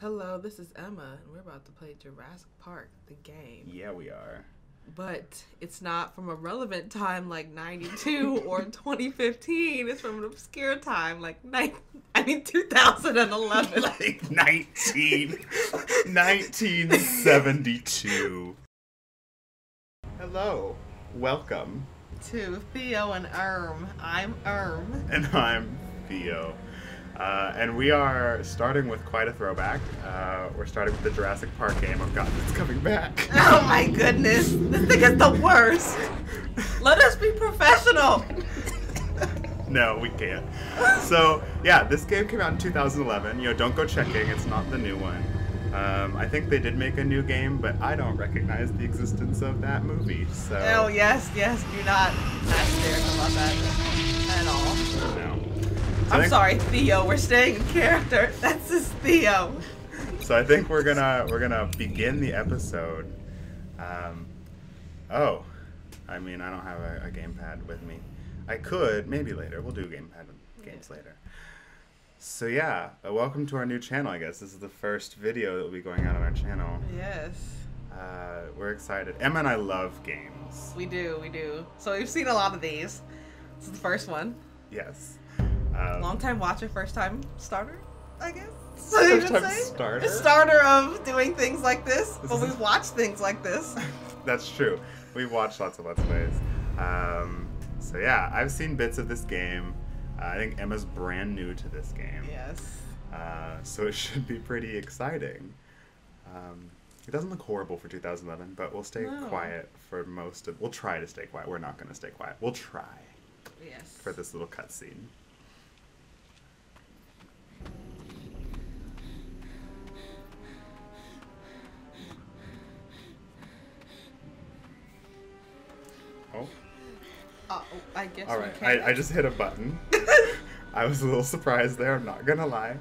Hello, this is Emma, and we're about to play Jurassic Park, the game. Yeah, we are. But it's not from a relevant time like 92 or 2015. It's from an obscure time like 2011. Like 1972. Hello, welcome to Theo and Erm. I'm Erm. And I'm Theo. And we are starting with quite a throwback. We're starting with the Jurassic Park game. I've gotten it's coming back. Oh my goodness. This thing is the worst. Let us be professional. No, we can't. So, yeah, this game came out in 2011. You know, don't go checking. It's not the new one. I think they did make a new game, but I don't recognize the existence of that movie. So. Oh, yes, yes. Do not serious about that at all. No. So I'm sorry, Theo. We're staying in character. That's just Theo. So I think we're gonna begin the episode. Oh, I mean, I don't have a gamepad with me. I could maybe later. We'll do games later. So yeah, welcome to our new channel. I guess this is the first video that will be going out on our channel. Yes. We're excited. Emma and I love games. We do, we do. So we've seen a lot of these. This is the first one. Yes. Long time watcher, first time starter, I guess. First time starter? Starter of doing things like this, but we've watched things like this. That's true. We've watched lots of Let's Plays. So yeah, I've seen bits of this game. I think Emma's brand new to this game. Yes. So it should be pretty exciting. It doesn't look horrible for 2011, but we'll stay quiet for most of... We'll try to stay quiet. We're not going to stay quiet. We'll try. Yes. For this little cutscene. I guess. All right, I just hit a button. I was a little surprised there. I'm not gonna lie.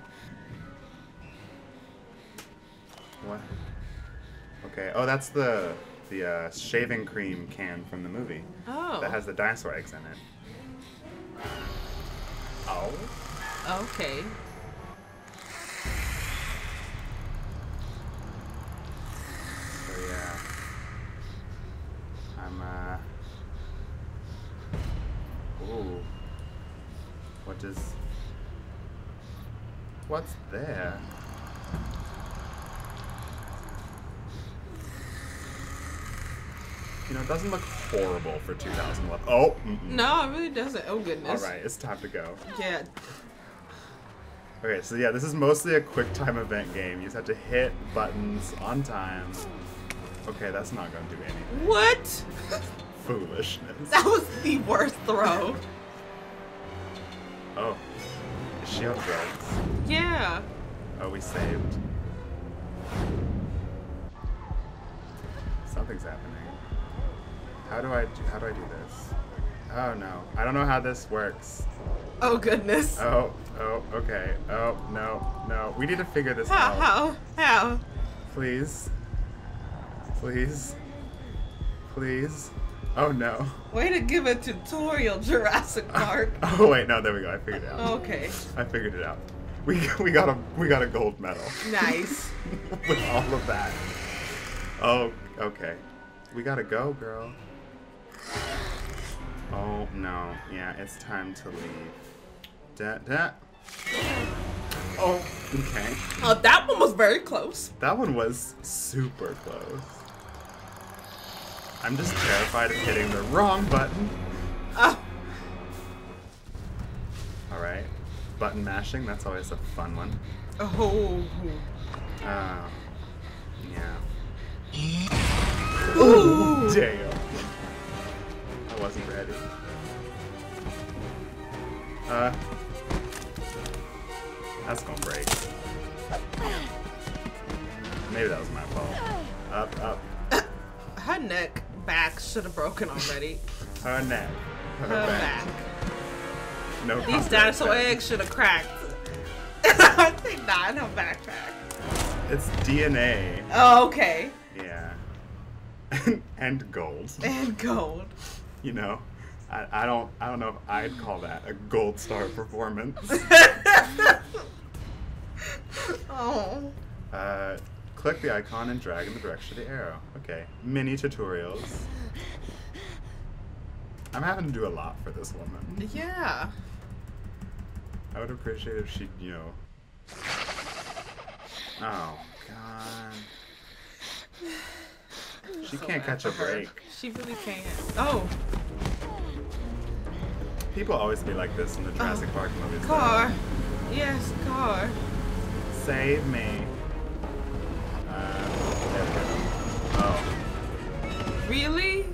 What? Okay. Oh, that's the shaving cream can from the movie. Oh. That has the dinosaur eggs in it. Oh. Okay. So yeah, I'm Ooh. What's there? You know, it doesn't look horrible for 2011. Oh! Mm-mm. No, it really doesn't. Oh, goodness. Alright, it's time to go. Yeah. Okay, so yeah, this is mostly a quick time event game. You just have to hit buttons on time. Okay, that's not gonna do anything. What? Foolishness. That was the worst throw. Oh. Is she on drugs? Yeah. Oh, we saved. Something's happening. How do I do this? Oh no. I don't know how this works. Oh goodness. Oh, okay. Oh no. We need to figure this out. How? Please. Oh no. Way to give a tutorial, Jurassic Park. Oh wait, no, there we go. I figured it out. Okay. I figured it out. We got a gold medal. Nice. With all of that. Oh, okay. We gotta go, girl. Oh no. Yeah, it's time to leave. Da. Oh, okay. Oh, that one was very close. That one was super close. I'm just terrified of hitting the wrong button. Alright. Button mashing, that's always a fun one. Oh. Yeah. Ooh. Damn. I wasn't ready. That's gonna break. Maybe that was my fault. Up. Her neck back should have broken already. Her neck. Her back. No. These dinosaur eggs should have cracked. Aren't they not in her backpack? It's DNA. Oh, okay. Yeah. And gold. And gold. You know, I don't know if I'd call that a gold star performance. Oh. Click the icon and drag in the direction of the arrow. Okay. Mini tutorials. I'm having to do a lot for this woman. Yeah. I would appreciate if she, you know... Oh, God. She can't catch a break. She really can't. Oh! People always be like this in the Jurassic Park movies. Car! Though. Yes, car! Save me. There we go. Oh. Really?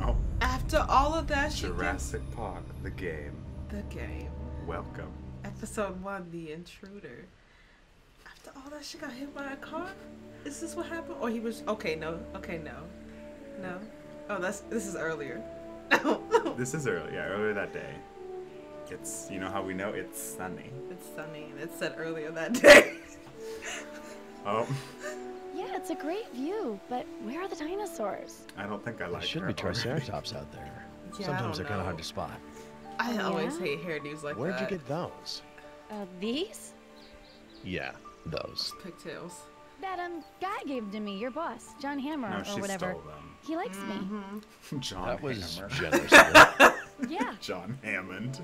Oh. After all of that, Jurassic Park, the game. The game. Welcome. Episode 1, The Intruder. After all that, she got hit by a car? Is this what happened? Or he was... Okay, no. Okay, no. No. Oh, this is earlier. No. This is earlier. Yeah, earlier that day. It's... You know how we know? It's sunny. It's sunny. And it said earlier that day. Oh. Yeah, it's a great view, but where are the dinosaurs? I don't think I like her. There should be triceratops out there. Yeah, sometimes they're kind of hard to spot. I always hate hairdos like that. Where'd you get those? These? Yeah, those. Pigtails. That guy gave to me, your boss, John Hammer, or whatever. Stole them. He likes me. John Hammer. That was generous. Yeah. John Hammond.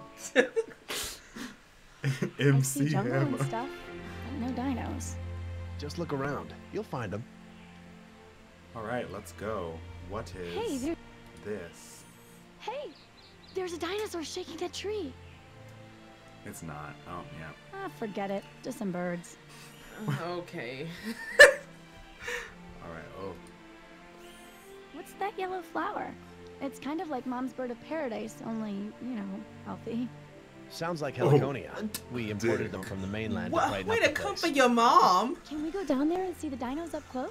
MC Hammer. Stuff, no dinos. Just look around. You'll find them. All right, let's go. What is this? Hey, there's a dinosaur shaking that tree. It's not. Oh, yeah. Ah, forget it. Just some birds. Okay. All right. Oh. What's that yellow flower? It's kind of like Mom's Bird of Paradise, only, you know, healthy. Sounds like heliconia. Oh. We imported them from the mainland. What? Way to comfort your mom. Can we go down there and see the dinos up close?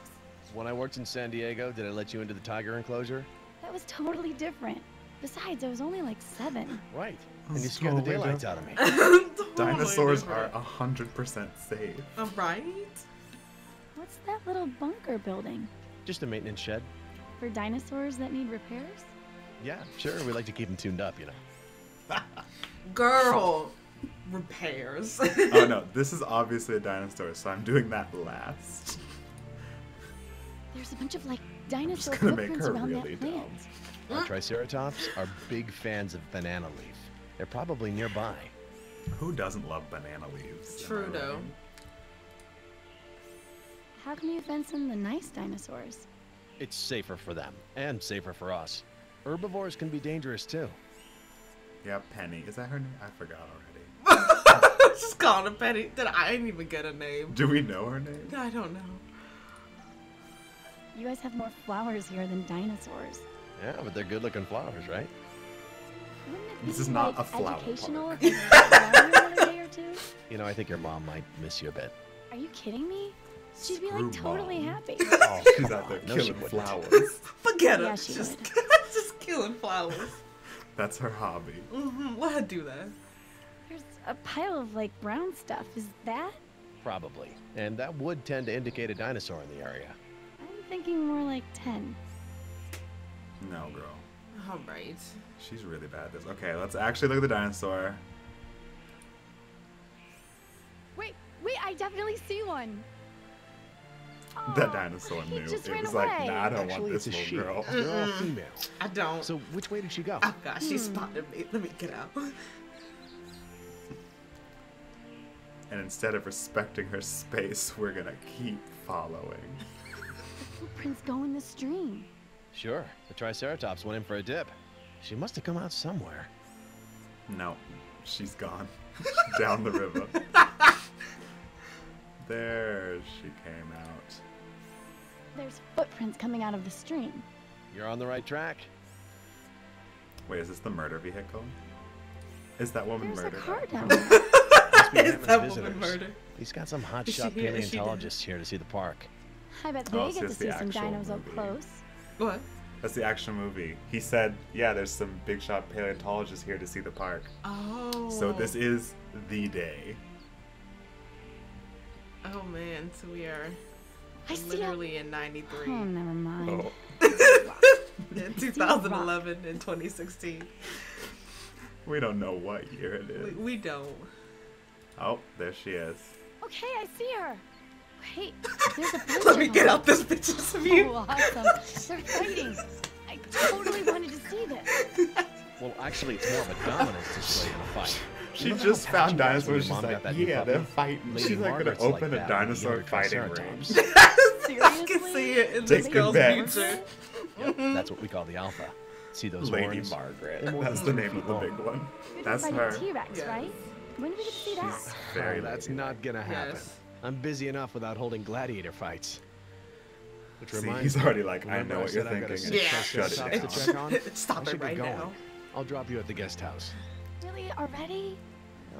When I worked in San Diego, did I let you into the tiger enclosure? That was totally different. Besides, I was only like 7. Right. And you scared the daylights out of me. Totally dinosaurs different. Are 100% safe. Right? What's that little bunker building? Just a maintenance shed. For dinosaurs that need repairs? Yeah, sure. We like to keep them tuned up, you know. Girl! Repairs. Oh no, this is obviously a dinosaur, so I'm doing that last. There's a bunch of like dinosaur footprints around that plant. Our triceratops are big fans of banana leaf. They're probably nearby. Who doesn't love banana leaves? True though. How can you fence in the nice dinosaurs? It's safer for them and safer for us. Herbivores can be dangerous too. Yeah, Penny. Is that her name? I forgot already. Just called her Penny. I didn't even get a name. Do we know her name? I don't know. You guys have more flowers here than dinosaurs. Yeah, but they're good-looking flowers, right? This is not like a flower park. You know, I think your mom might miss you a bit. Are you kidding me? She'd be like totally happy. Oh, she's out there killing flowers. Forget her. Yeah, she would. Just killing flowers. That's her hobby. Mm-hmm. Let her do that. There's a pile of like brown stuff. Is that? Probably. And that would tend to indicate a dinosaur in the area. I'm thinking more like 10. No, girl. All right. She's really bad at this. Okay, let's actually look at the dinosaur. Wait, wait! I definitely see one. Oh, that dinosaur knew. It was like, nah, I don't want this little girl. They're all female. I don't. So which way did she go? Oh gosh, she spotted me. Let me get out. And instead of respecting her space, we're gonna keep following. The footprints go in the stream. Sure. The Triceratops went in for a dip. She must have come out somewhere. No. She's gone. She's down the river. There she came out. There's footprints coming out of the stream. You're on the right track. Wait, is this the murder vehicle? Is that woman murdered? Is that woman murdered? He's got some hotshot paleontologists here to see the park. I bet they get to see some dinos up close. What? That's the actual movie. He said, yeah, there's some big shot paleontologists here to see the park. Oh. So this is the day. Oh man, so we are literally in 93. Oh, never mind. Oh. In 2011 and 2016. We don't know what year it is. We don't. Oh, there she is. Okay, I see her. Hey, there's a blizzard. Let me get out this bitch's view. Oh, awesome. They're fighting. I totally wanted to see this. Well, actually, it's more of a dominance display in a fight. She just found dinosaurs. She's like, yeah, they're fighting. She's like gonna open a dinosaur fighting ring. Seriously? I can see it in this girl's future. Yep, that's what we call the alpha. See those Lady horns? Margaret. That's the name of the big one. That's her. T-Rex, right? When did we see that? Very, that's not gonna happen. Yes. I'm busy enough without holding gladiator fights. Which reminds me, he's already like, I know what you're thinking. Yeah. Shut it down. Stop it right now. I'll drop you at the guest house. Really? Already?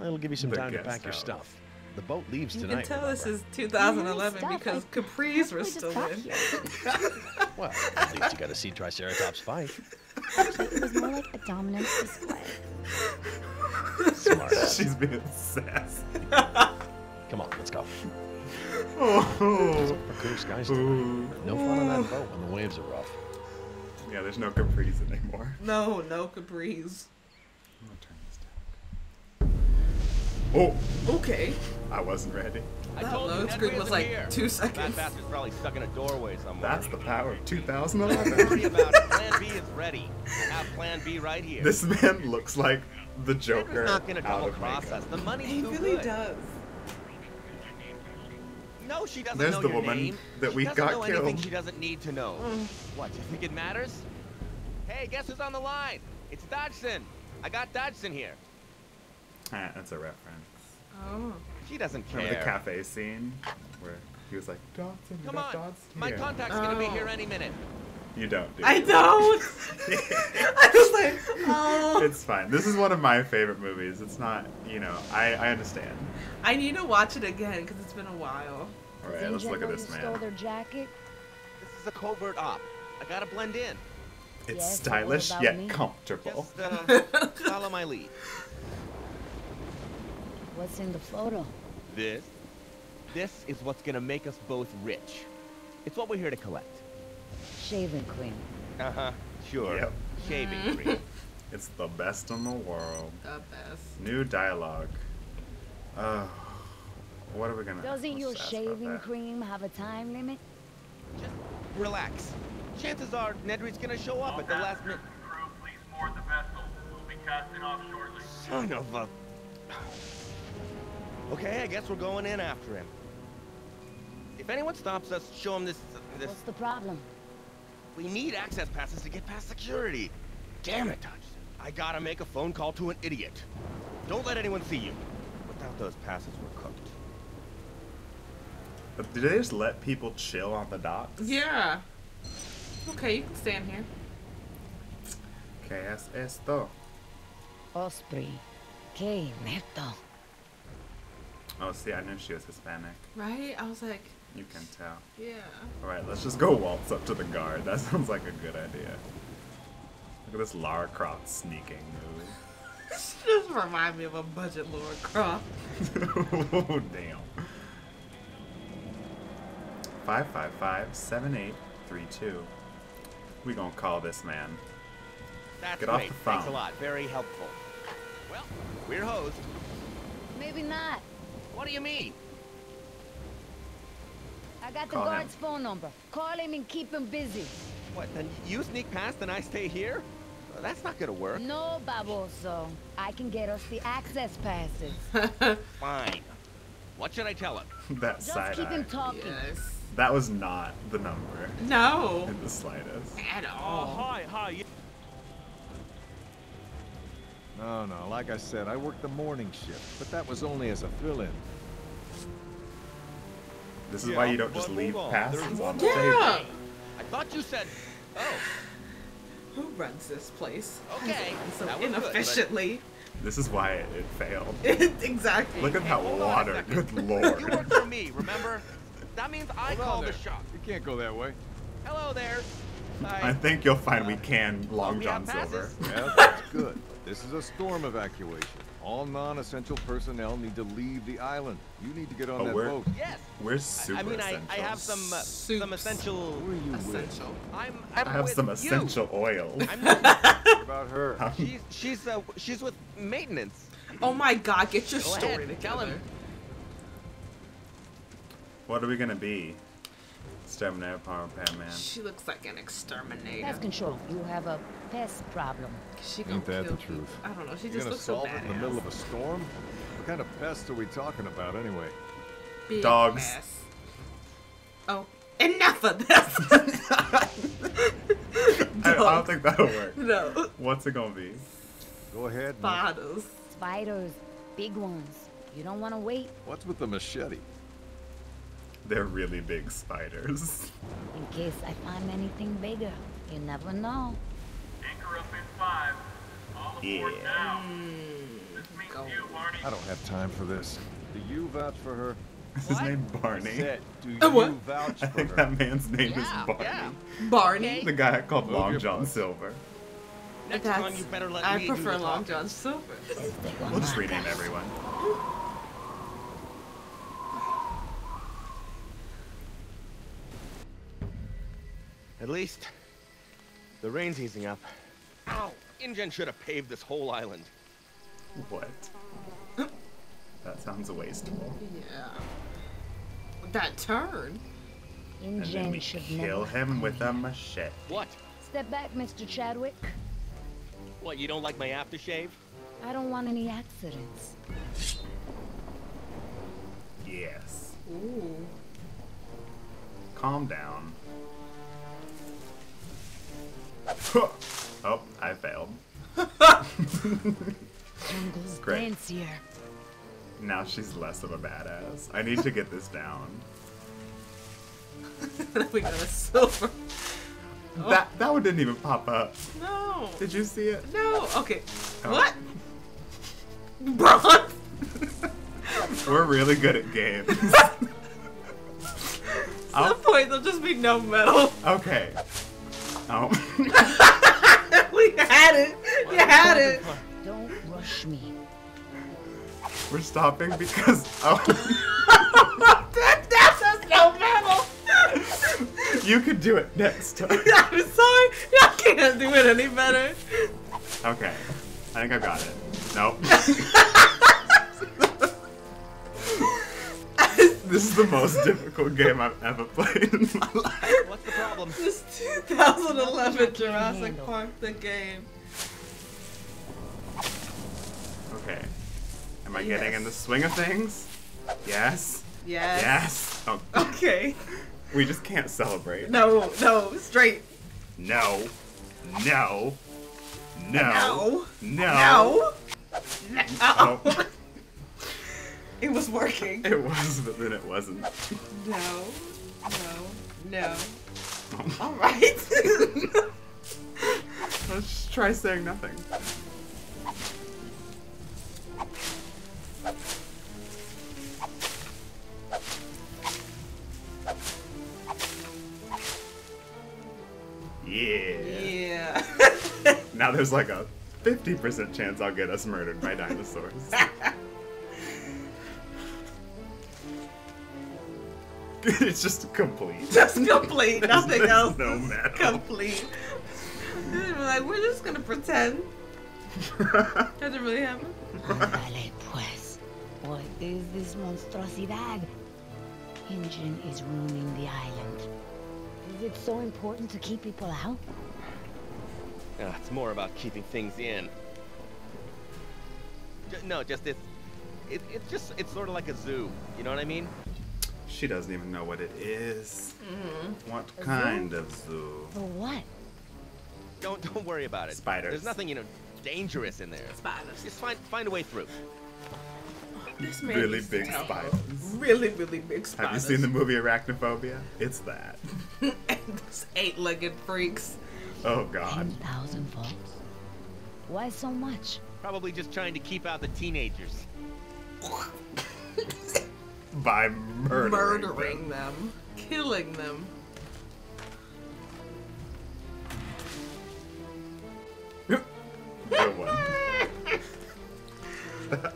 It'll give you some time to pack your stuff. The boat leaves tonight. You can tell this is 2011 because capris were still in. Well, at least you got to see Triceratops fight. Actually, it was more like a dominance display. Smart. She's been obsessed. Come on, let's go. Oh. Guys, no fun on that boat when the waves are rough. Yeah, there's no capris anymore. No, no capris. I'm gonna turn this down. Oh. Okay. I wasn't ready. I told you, that screen was like 2 seconds. That bastard's probably stuck in a doorway somewhere. That's the power of 2011. Don't worry about it. Plan B is ready. I have Plan B right here. This man looks like the Joker. He's not gonna double cross us. The money he really does. No, she doesn't know your name. There's the woman that we got killed. She doesn't need to know. What? You think it matters? Hey, guess who's on the line? It's Dodgson. I got Dodgson here. That's a reference. Oh. She doesn't care. Remember the cafe scene where he was like, Dodgson, come on, Dodgson. My contact's gonna be here any minute. You don't, do you? I don't. I was like, oh. It's fine. This is one of my favorite movies. It's not, you know, I understand. I need to watch it again because it's been a while. All right, let's look at this man. Stole their jacket. This is a covert op. I gotta blend in. It's stylish yet comfortable. Just, follow my lead. What's in the photo? This is what's gonna make us both rich. It's what we're here to collect. Shaving cream. Uh-huh, sure. Yep. Shaving cream. It's the best in the world. The best. New dialogue. What are we gonna... Doesn't your shaving cream have a time limit? Just relax. Chances are Nedry's gonna show up at the last minute. Crew, please board the vessel. We'll be casting off shortly. Son of a... Okay, I guess we're going in after him. If anyone stops us, show him this... What's the problem? We need access passes to get past security. Damn it, Dodgson. I gotta make a phone call to an idiot. Don't let anyone see you. Without those passes, we're cooked. But do they just let people chill on the docks? Yeah. Okay, you can stand here. ¿Qué es esto? Osprey. ¿Qué muerto? Oh, see, I knew she was Hispanic. Right? I was like... You can tell. Yeah. Alright, let's just go waltz up to the guard. That sounds like a good idea. Look at this Lara Croft sneaking move. This just reminds me of a budget Lara Croft. Oh, damn. 555-7832. We gonna call this man. That's Get off the phone. Thanks a lot. Very helpful. Well, we're hosed. Maybe not. What do you mean? I got the guard's phone number. Call him and keep him busy. What, then you sneak past and I stay here? Well, that's not gonna work. No, baboso. I can get us the access passes. Fine. What should I tell him? That side keep him talking. Yes. That was not the number. No. In the slightest. At all. Oh, hi. No, like I said, I worked the morning shift, but that was only as a fill-in. This is why you don't just leave passes on the table. I thought you said, who runs this place? Okay. So inefficiently. This is why it failed. Exactly. Look at that water. Good lord. You work for me, remember? That means I call the shop. You can't go that way. Hello there. I think you'll find we can Long John Silver. Yeah, that's good. This is a storm evacuation. All non-essential personnel need to leave the island. You need to get on that boat. Yes. We're super essential. I have some essential. Who are you essential? With? I have with some essential oil. I'm not about her. She's with maintenance. Oh my God! Get your story together. Tell him. What are we gonna be? Exterminator, Power Pet Man. She looks like an exterminator. Pest control. You have a pest problem. She ain't that the truth? I don't know. She just looks so badass. You're gonna solve it in the middle of a storm? What kind of pests are we talking about anyway? Big dogs. Mess. Oh, enough of this. I don't think that'll work. No. What's it gonna be? Go ahead. Spiders. Spiders, big ones. You don't want to wait. What's with the machete? They're really big spiders. In case I find anything bigger, you never know. Anchor up in 5. All aboard now. This means you, Barney. I don't have time for this. Do you vouch for her? Is his name Barney? Do you vouch for her? I think that man's name is Barney. Yeah. Barney? The guy called Long John Silver. Next time you better let me prefer Long John Silver. We'll just rename everyone. At least the rain's easing up. Ow! Ingen should have paved this whole island. What? That sounds wasteful. Yeah. That turn. Ingen and then we should kill him with a machete. What? Step back, Mr. Chadwick. What, you don't like my aftershave? I don't want any accidents. Yes. Ooh. Calm down. Oh, I failed. Jungle's fancier. Now she's less of a badass. I need to get this down. We got a silver. Oh. That one didn't even pop up. No. Did you see it? No. Okay. Oh. What? Bronze. We're really good at games. At some point, there'll just be no medal. Okay. Oh. We had it. You had it. Don't rush me. We're stopping because that's no medal. You could do it next time. I'm sorry. I can't do it any better. Okay. I think I got it. Nope. This is the most difficult game I've ever played in my life. What's the problem? This 2011 Jurassic Park, the game. Okay. Am I getting in the swing of things? Yes. Yes. Yes. Oh. Okay. We just can't celebrate. No, no, straight. No. No. No. No. No. No. Oh. It was working. It was, but then it wasn't. No, no, no. All right. Let's try saying nothing. Yeah. Yeah. Now there's like a 50% chance I'll get us murdered by dinosaurs. It's just complete. Just complete. Nothing else. No matter. Complete. We're like, we're just gonna pretend. That didn't really happen. Vale, pues. What is this monstruosidad? Ingen is ruining the island. Is it so important to keep people out? It's more about keeping things in. No, just this. It's sort of like a zoo. You know what I mean? She doesn't even know what it is. Mm-hmm. What kind of zoo? For what? Don't worry about it. Spiders. There's nothing, you know, dangerous in there. Spiders. Just find a way through. This man really big spiders. Really, really big spiders. Have you seen the movie Arachnophobia? It's that. And those 8-legged freaks. Oh God. 10,000 folks. Why so much? Probably just trying to keep out the teenagers. By murdering them. Killing them. Good one.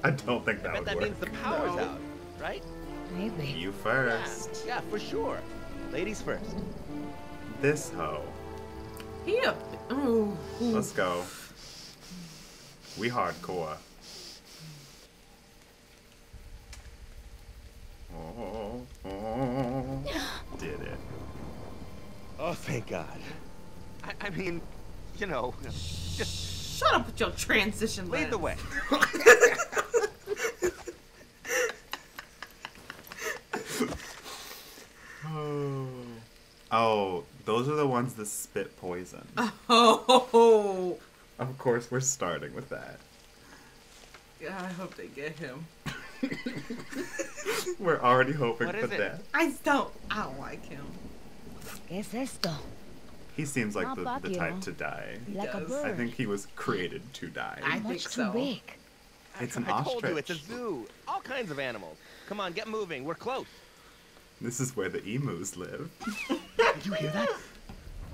I don't think that would work. I bet that means the power's out, right? Maybe. You first. Yeah, for sure. Ladies first. This hoe. Yep. Oh. Let's go. We hardcore. Oh, oh, oh. Oh, thank God. I mean, you know, just shut up with your transition. Lead the way. Oh, those are the ones that spit poison. Oh. Of course, we're starting with that. Yeah, I hope they get him. We're already hoping for that. I don't like him. He seems like the type to die. I think he was created to die. I think so. It's an ostrich. I told you, it's a zoo. All kinds of animals. Come on, get moving. We're close. This is where the emus live. Did you hear that?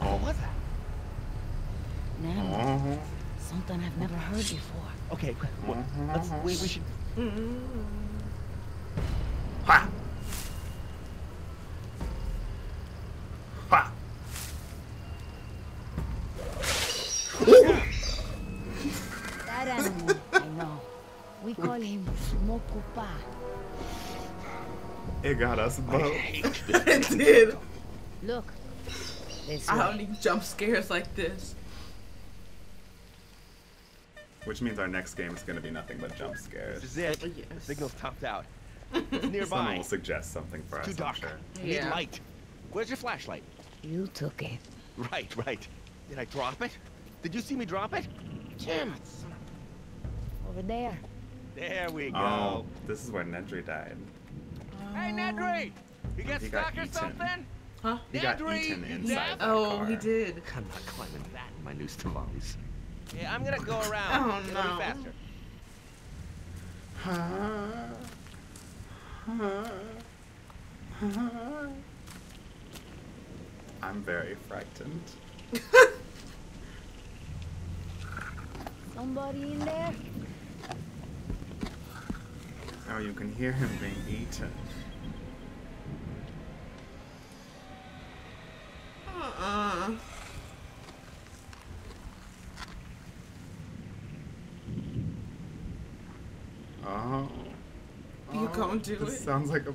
Oh. What was that? Oh. Something I've never heard before. Okay, well, we should. Ha! Ha! That animal, I know. We call him Smokupa. It got us both. It did. Look. I don't need jump scares like this. Which means our next game is going to be nothing but jump scares. This is it. The signal's topped out. It's nearby. Someone will suggest something for us. Too dark. Sure. Yeah. Need light. Where's your flashlight? You took it. Right, right. Did I drop it? Did you see me drop it? Jim. Over there. There we go. Oh, this is where Nedry died. Hey, Nedry! You get stuck or something? Huh? He got eaten inside. Oh, he did. I'm not climbing that in my noose tamales. Yeah, I'm gonna go around. Oh, no. Faster. I'm very frightened. Somebody in there? Oh, you can hear him being eaten. Oh. You can't do it. Sounds like a.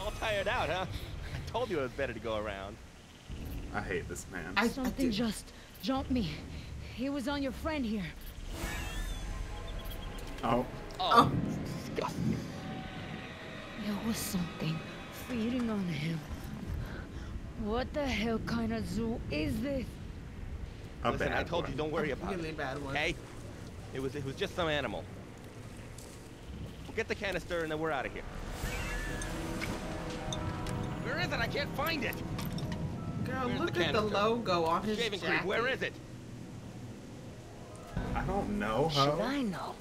All tired out, huh? I told you it was better to go around. I hate this man. Something just jumped me. He was on your friend here. Oh. Oh. Disgusting. There was something feeding on him. What the hell kind of zoo is this? Listen, I told you, don't worry about it. Okay? It was just some animal. We'll get the canister and then we're out of here. Where is it? I can't find it. Girl, look at the logo on his jacket. Shaving cream, where is it? I don't know. How should I know?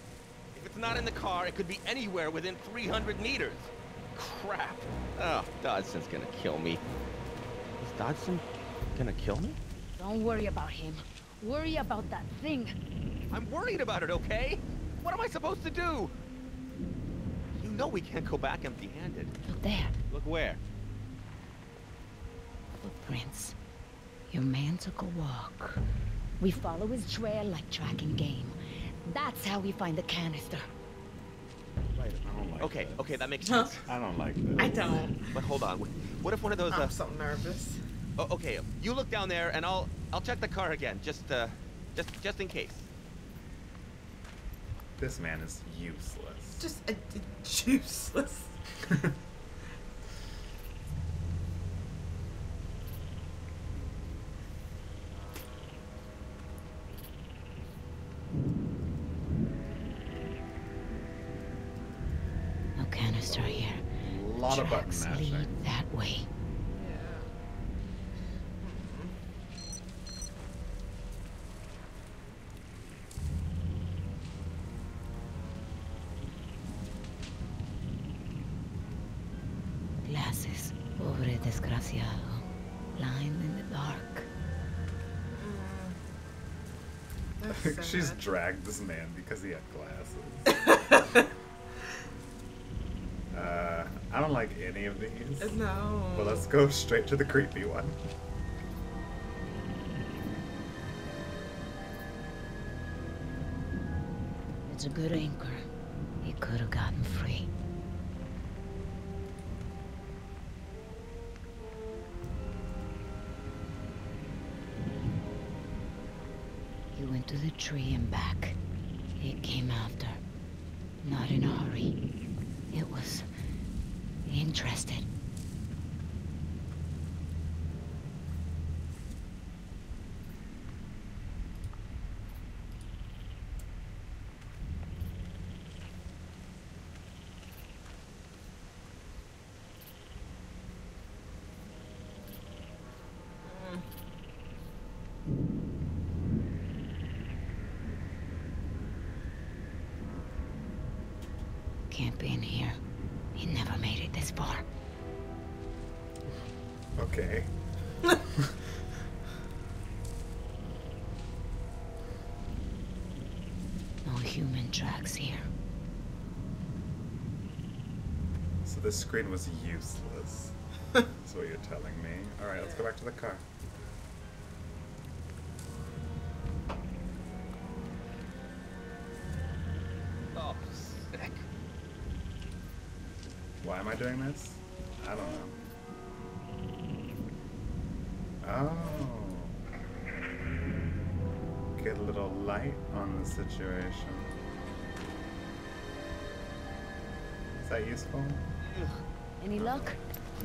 If it's not in the car, it could be anywhere within 300 meters. Crap. Oh, Dodson's gonna kill me. Is Dodgson gonna kill me? Don't worry about him. Worry about that thing. I'm worried about it, okay? What am I supposed to do? You know we can't go back empty-handed. Look there. Look where? Footprints. Your man took a walk. We follow his trail like tracking game. That's how we find the canister. Right. I don't like that. Okay, that makes sense. I don't like that. I don't. But hold on. What if one of those? I'm so nervous. Oh, okay. You look down there, and I'll check the car again, just in case. This man is useless. Just useless. Canister here. A lot of button mashing. Lead that way. Yeah. Glasses, pobre desgraciado, blind in the dark. I think she's dragged this man because he had glasses. I don't like any of these. No. Well, let's go straight to the creepy one. That's a good anchor. He could have gotten free. He went to the tree and back. It came after. Not in a hurry. It was interested. Can't be in here. He never made it this far. Okay. No human tracks here. So this screen was useless. That's what you're telling me. Alright, let's go back to the car. Why am I doing this? I don't know. Oh. Get a little light on the situation. Is that useful? Any luck?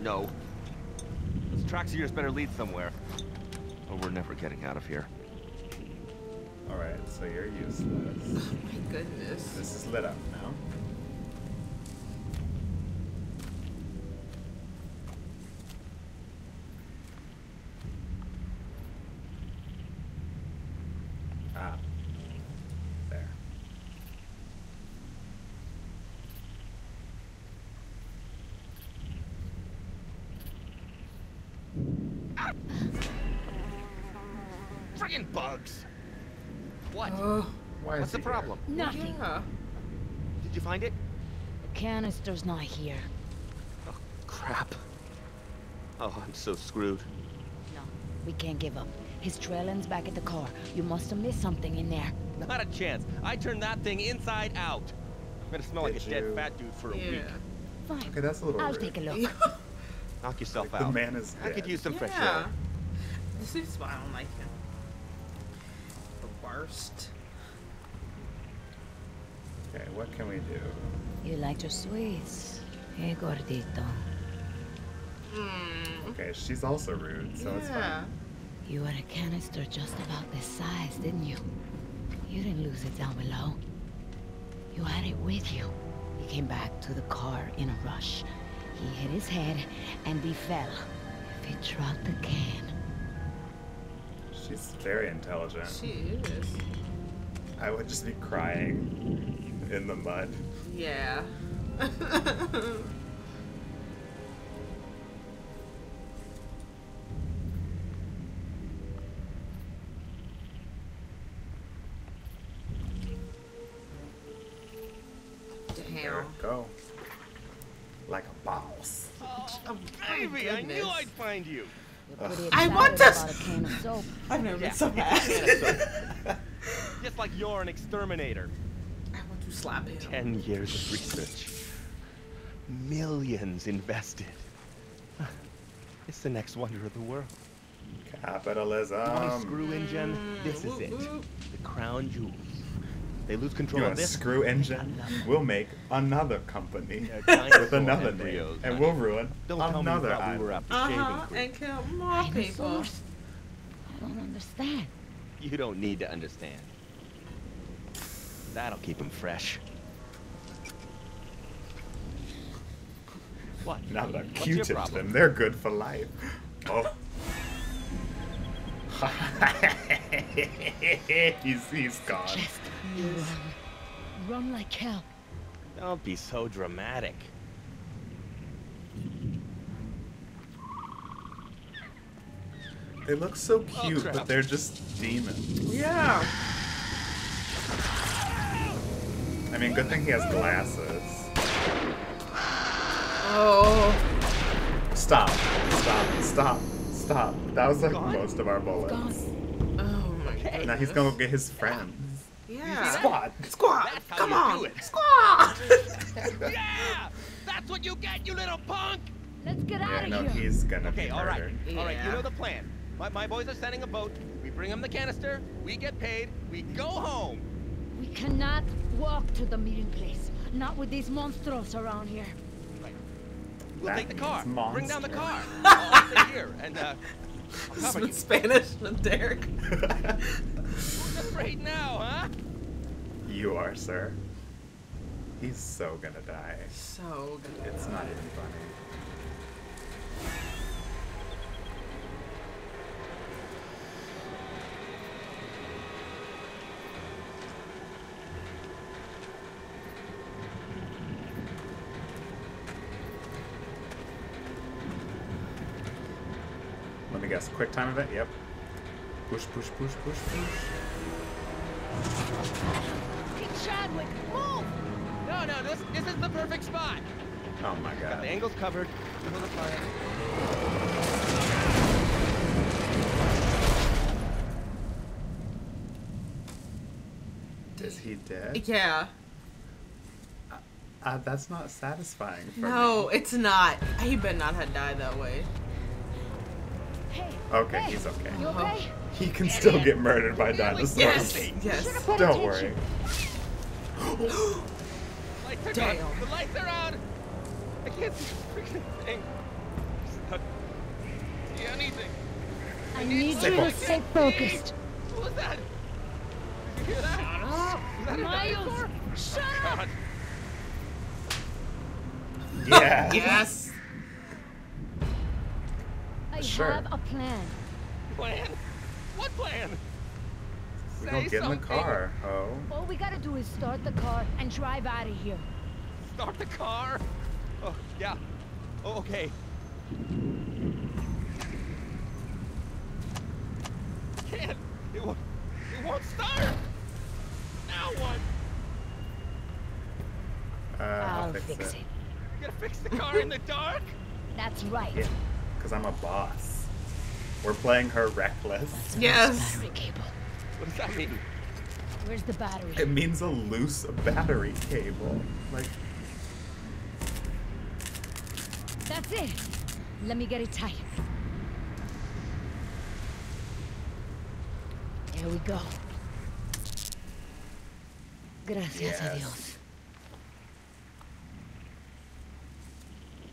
No. Those tracks of yours better lead somewhere. Or we're never getting out of here. Alright, so you're useless. Oh my goodness. This is lit up now. Friggin' bugs! What? What's the problem? Nothing. Yeah. Did you find it? The canister's not here. Oh, crap. Oh, I'm so screwed. No, we can't give up. His trail ends back at the car. You must have missed something in there. Not a chance. I turned that thing inside out. I'm gonna smell like a dead fat dude for a week. Fine. Okay, that's a little rude. I'll take a look. Knock yourself out. The man is dead. I could use some fresh air. This is why I don't like him. The worst. Okay, what can we do? You like your sweets, hey gordito? Okay, she's also rude, so it's fine. You had a canister just about this size, didn't you? You didn't lose it down below. You had it with you. He came back to the car in a rush. He hit his head and he fell. If he dropped the can. She's very intelligent. She is. I would just be crying in the mud. Yeah. Damn. Go. Like a boss. Oh, baby, I knew I'd find you. I want to. I've never been so bad. Just like you're an exterminator. I want to slap him. 10 years of research, millions invested. It's the next wonder of the world. Capitalism. My screw engine. This is it. The crown jewels. They lose control of this. Screw engine. We'll make another company with another name, and we'll ruin another island. And kill more people. I don't understand. You don't need to understand. That'll keep them fresh. What? Now that I've Q-tipped them, they're good for life. Oh. he's gone. Just run like hell. Don't be so dramatic. They look so cute, but they're just demons. Yeah. I mean, good thing he has glasses. Oh. Stop. Stop. Stop. Stop. That was like most of our bullets. Oh my god. Now he's gonna go get his friends. Yeah. Squad. Squad. Come on. Squad. Yeah. That's what you get, you little punk. Let's get out of here. He's gonna be murdered. Yeah. All right. You know the plan. My boys are sending a boat. We bring them the canister. We get paid. We go home. We cannot walk to the meeting place. Not with these monstros around here. Right. We'll take the car. Bring down the car. I'll stay here and I'll Spanish with Derek. Who's afraid now, huh? You are, sir. He's so gonna die. So gonna die. It's not even funny. Let me guess. Quick time event? Yep. Push, push, push, push, push. Hey, Chadwick, move! No, no, this is the perfect spot. Oh my God. Got the angles covered. Is he dead? Yeah. That's not satisfying for me. It's not. He better not have died that way. Okay, hey, he's okay. You okay? He can still get murdered by dinosaurs. Yes, yes. Don't worry. Damn. The lights are out. I can't see the freaking thing. I'm stuck. See anything. I need you to stay focused. What was that? Did you hear that? Oh, Miles, shut up. Yeah. Yes. Sure. I have a plan. Plan? What plan? We don't get in the car. Oh. All we gotta do is start the car and drive out of here. Start the car? Oh, yeah. Oh, okay. Can't. It won't start. Now what? I'll fix it. You're gonna fix the car in the dark? That's right. Yeah. Because I'm a boss. We're playing her reckless. Yes. Battery cable. What does that mean? Where's the battery? It means a loose battery cable. Like. That's it. Let me get it tight. There we go. Gracias a Dios.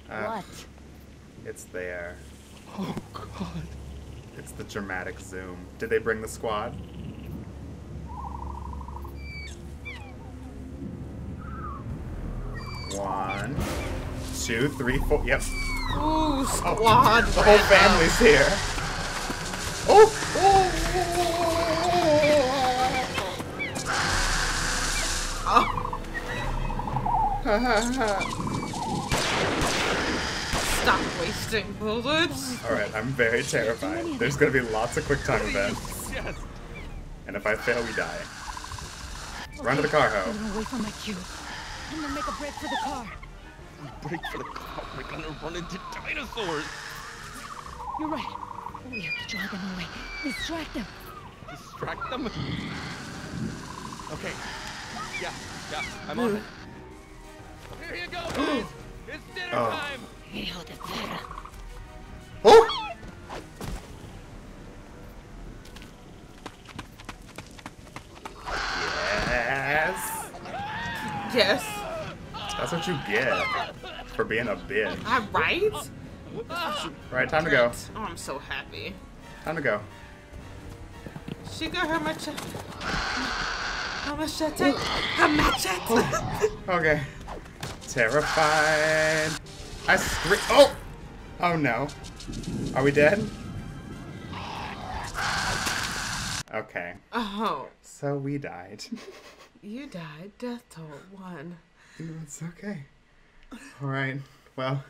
What? It's there. Oh God! It's the dramatic zoom. Did they bring the squad? One, two, three, four. Yep. Ooh, squad! Oh, the whole family's here. Oh! Oh! Oh. Stop wasting bullets. All right, I'm very terrified. There's gonna be lots of quick time events. Yes. And if I fail, we die. Okay. Run to the car, ho. I'm gonna wait for my cue. I'm gonna make a break for the car. Break for the car? We're gonna run into dinosaurs. You're right. We have to drive them away. Distract them. Distract them? Okay. Yeah. I'm on it. Here you go, guys. It's dinner time. Oh! Yes. Yes. That's what you get for being a bitch. All right. Right, time to go. Oh, I'm so happy. Time to go. She got her machete. Her machete. Her machete. Okay. Terrified. I scream. Oh! Oh no. Are we dead? Okay. Oh. So we died. You died. Death toll 1. No, it's okay. Alright. Well,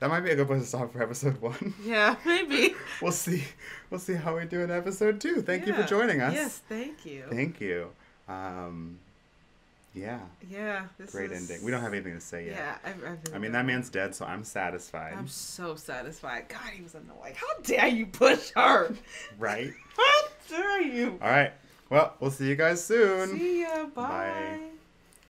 that might be a good place to stop for episode 1. Yeah, maybe. We'll see. We'll see how we do in episode 2. Thank you for joining us. Yes, thank you. Thank you. Yeah. Yeah. Great ending. We don't have anything to say yet. Yeah. I mean, that man's dead, so I'm satisfied. I'm so satisfied. God, he was annoying. How dare you push her? Right? How dare you? All right. Well, we'll see you guys soon. See ya. Bye. Bye.